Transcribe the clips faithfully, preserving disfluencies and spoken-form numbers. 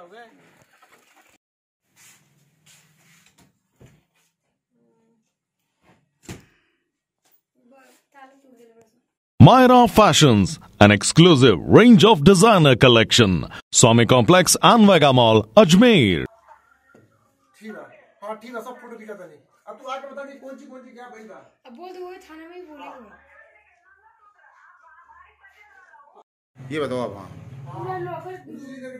हो गए। Myra Fashions, an exclusive range of designer collection, Swami Complex and Vagamal, Ajmer. ठीक है, हाँ ठीक है, सब फोटो दिखाता नहीं। अब तू आके बता नहीं कौन सी कौन सी क्या भाई था? अब बोल दो वो थाने में ही बोलेगा। ये बताओ आप हाँ। पूरा लॉकर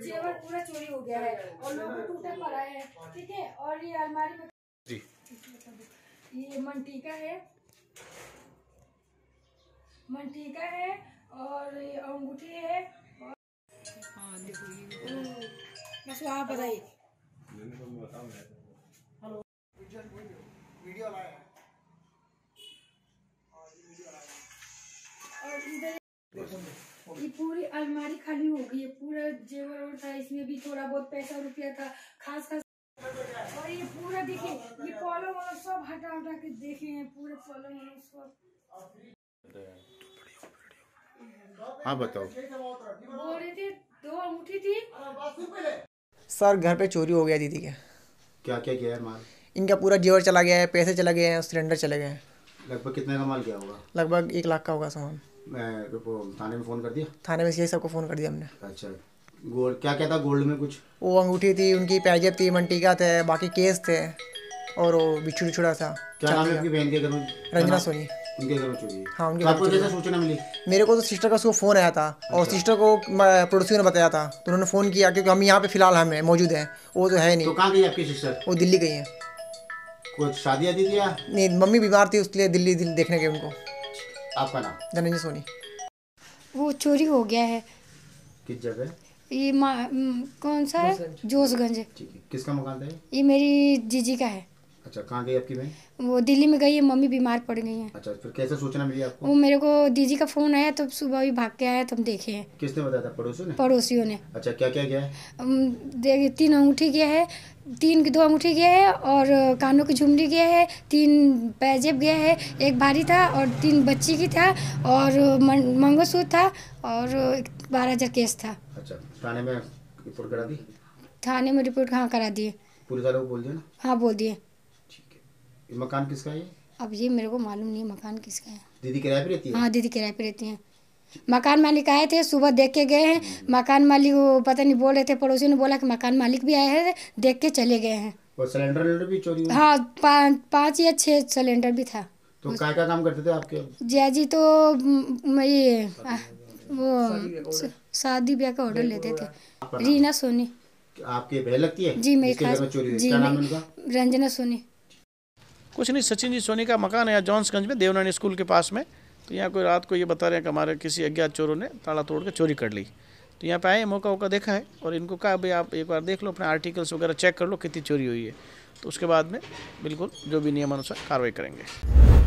जेवर पूरा चोरी हो गया है और लॉकर टूटा पड़ा है, ठीक है। और ये अलमारी में जी ये मंटीका है, मंटीका है और अंगूठी है। हाँ देखो ये बस वहाँ पर आई। हेलो वीडियो लाया और इधर ये पूरी अलमारी खाली हो गई है, पूरा जेवर और था, इसमें भी थोड़ा बहुत पैसा रुपया था खास खास। और ये पूरा देखिए ये कॉलम वाला सब हटा हटा के देखे हैं, पूरे कॉलम वाला सब। हाँ बताओ बोल रही थी दो अंगूठी थी। सर घर पे चोरी हो गया दीदी के। क्या क्या किया है माल? इनका पूरा जेवर चला गया है, पैसे चले गए हैं, सिलेंडर चले गए हैं। लगभग कितने का माल गया होगा? लगभग एक लाख का होगा सामान। मैं थाने में फोन कर दिया? थाने में सी आई सबको फोन कर दिया हमने। अच्छा गोल्ड क्या क्या था? गोल्ड में कुछ वो अंगूठी थी उनकी, पैजब थी, मंटीका थे, बाकी केस थे और वो बिछुड़ बिछुड़ा था। क्या नाम है आपकी बहन के? रंजना सोनी। उनके घर में चोरी। हाँ उनके घर में चोरी। आपको सूचना मिली? मेरे को तो सिस्टर का उसको फ़ोन आया था। अच्छा। और सिस्टर को पड़ोसियों ने बताया था तो उन्होंने फ़ोन किया क्योंकि हम यहाँ पे फिलहाल हमें मौजूद हैं, वो तो है नहीं। तो कहाँ गई आपकी सिस्टर? वो दिल्ली गई हैं। कुछ शादी आदि थी? नहीं मम्मी बीमार थी उसके लिए दिल्ली देखने गए उनको। आपका नाम? रंजना सोनी। वो चोरी हो गया है। किस जगह? ये कौन सा है? जोशगंज। किसका मकान था? ये मेरी जीजी का है। अच्छा कहाँ गई आपकी बहन? वो दिल्ली में गई है, मम्मी बीमार पड़ गई है। अच्छा फिर कैसे सूचना मिली आपको? वो मेरे को दीदी का फोन आया तो सुबह भी भाग के आया तो हम देखे हैं। किसने बताया था? पड़ोसियों ने? पड़ोसियों ने। अच्छा क्या क्या गया है? तीन अंगूठी गया है, तीन दो अंगूठी गया है और कानों की झुमड़ी गया है, तीन पैजेब गया है, एक भारी था और तीन बच्ची की था और मंगलसूत्र था और बारह हजार केस था। अच्छा थाने में रिपोर्ट करा दी? थाने में रिपोर्ट हाँ करा दिए। पुलिस वालों को बोल दिया ना? हाँ बोल दिए। मकान किसका है? अब ये मेरे को मालूम नहीं मकान किसका है। दीदी किराए पे रहती है? हाँ दीदी किराए पे रहती हैं। मकान मालिक आए थे सुबह देख के गए हैं, मकान मालिक वो पता नहीं बोल रहे थे, पड़ोसियों ने बोला कि मकान मालिक भी आए हैं देख के चले गए हैं। और सिलेंडर भी चोरी हुआ? हाँ पा, पाँच या छः सिलेंडर भी था। तो क्या क्या काम करते थे आपके जयाजी? तो ये वो शादी ब्याह का ऑर्डर लेते थे। रीना सोनी। आपके बहन लगती है? जी मेरी खास। रंजना सोनी। कुछ नहीं, सचिन जी सोनी का मकान है जॉन्सगंज में देवनंद स्कूल के पास में। तो यहाँ कोई रात को ये बता रहे हैं कि हमारे किसी अज्ञात चोरों ने ताला तोड़ के चोरी कर ली। तो यहाँ पे आए, मौका वौका देखा है और इनको कहा भाई आप एक बार देख लो, अपने आर्टिकल्स वगैरह चेक कर लो कितनी चोरी हुई है। तो उसके बाद में बिल्कुल जो भी नियमानुसार कार्रवाई करेंगे।